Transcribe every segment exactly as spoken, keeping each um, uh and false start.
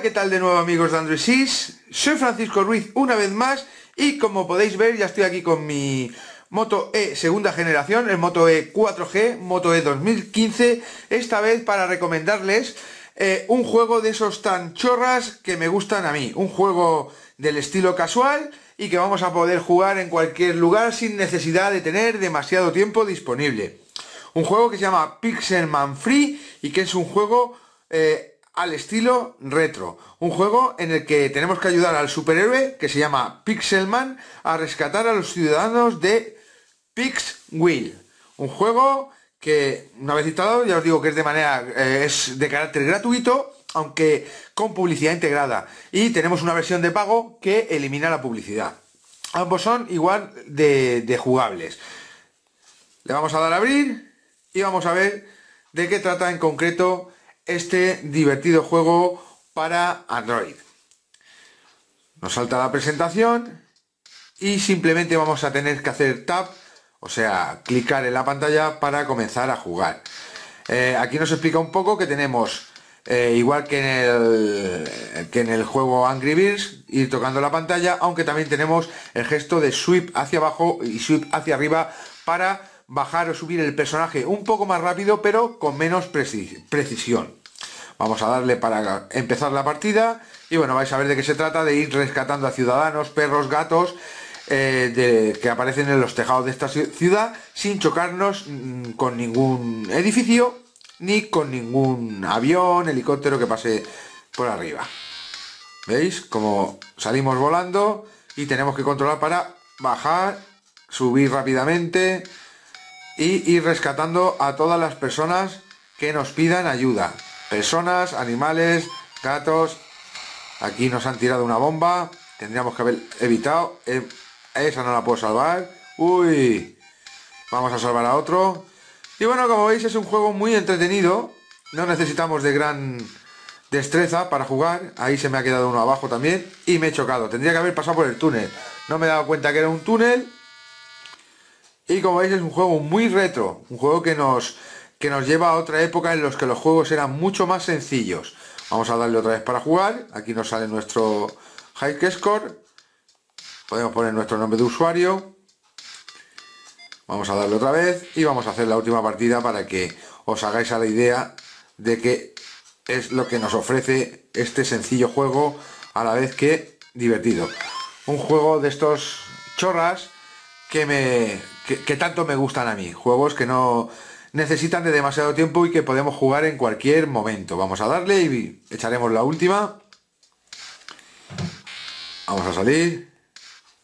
Hola, ¿qué tal de nuevo amigos de Androidsis? Soy Francisco Ruiz una vez más y como podéis ver ya estoy aquí con mi Moto E segunda generación, el Moto E cuatro G, Moto E dos mil quince, esta vez para recomendarles eh, un juego de esos tan chorras que me gustan a mí, un juego del estilo casual y que vamos a poder jugar en cualquier lugar sin necesidad de tener demasiado tiempo disponible. Un juego que se llama Pixelman Free y que es un juego eh, al estilo retro, un juego en el que tenemos que ayudar al superhéroe que se llama Pixelman a rescatar a los ciudadanos de Pixville. Un juego que una vez instalado ya os digo que es de manera eh, es de carácter gratuito, aunque con publicidad integrada, y tenemos una versión de pago que elimina la publicidad. Ambos son igual de, de jugables. Le vamos a dar a abrir y vamos a ver de qué trata en concreto este divertido juego para Android. Nos salta la presentación y simplemente vamos a tener que hacer tap, o sea, clicar en la pantalla para comenzar a jugar. Eh, aquí nos explica un poco que tenemos, eh, igual que en, el, que en el juego Angry Birds, ir tocando la pantalla, aunque también tenemos el gesto de sweep hacia abajo y sweep hacia arriba para bajar o subir el personaje un poco más rápido, pero con menos precis- precisión. Vamos a darle para empezar la partida y bueno, vais a ver de qué se trata, de ir rescatando a ciudadanos, perros, gatos, eh, de, que aparecen en los tejados de esta ciudad sin chocarnos mmm, con ningún edificio ni con ningún avión, helicóptero que pase por arriba. ¿Veis? Como salimos volando y tenemos que controlar para bajar, subir rápidamente y ir rescatando a todas las personas que nos pidan ayuda. Personas, animales, gatos. Aquí nos han tirado una bomba, tendríamos que haber evitado. Eh, esa no la puedo salvar. Uy, vamos a salvar a otro. Y bueno, como veis es un juego muy entretenido. No necesitamos de gran destreza para jugar. Ahí se me ha quedado uno abajo también y me he chocado. Tendría que haber pasado por el túnel. No me he dado cuenta que era un túnel. Y como veis es un juego muy retro, un juego que nos, que nos lleva a otra época en los que los juegos eran mucho más sencillos. Vamos a darle otra vez para jugar, aquí nos sale nuestro high score, podemos poner nuestro nombre de usuario. Vamos a darle otra vez y vamos a hacer la última partida para que os hagáis a la idea de que es lo que nos ofrece este sencillo juego, a la vez que divertido. Un juego de estos chorras que me... Que, que tanto me gustan a mí, juegos que no necesitan de demasiado tiempo y que podemos jugar en cualquier momento. Vamos a darle y echaremos la última. Vamos a salir.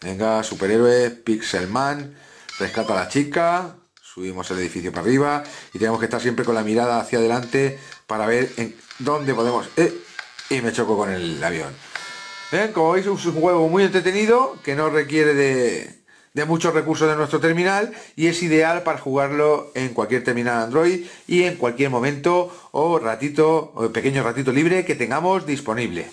Venga, superhéroe, Pixelman, rescata a la chica, subimos el edificio para arriba y tenemos que estar siempre con la mirada hacia adelante para ver en dónde podemos... Eh, y me choco con el avión. ¿Ven? Como veis es un juego muy entretenido que no requiere de... de muchos recursos de nuestro terminal y es ideal para jugarlo en cualquier terminal Android y en cualquier momento o ratito o pequeño ratito libre que tengamos disponible.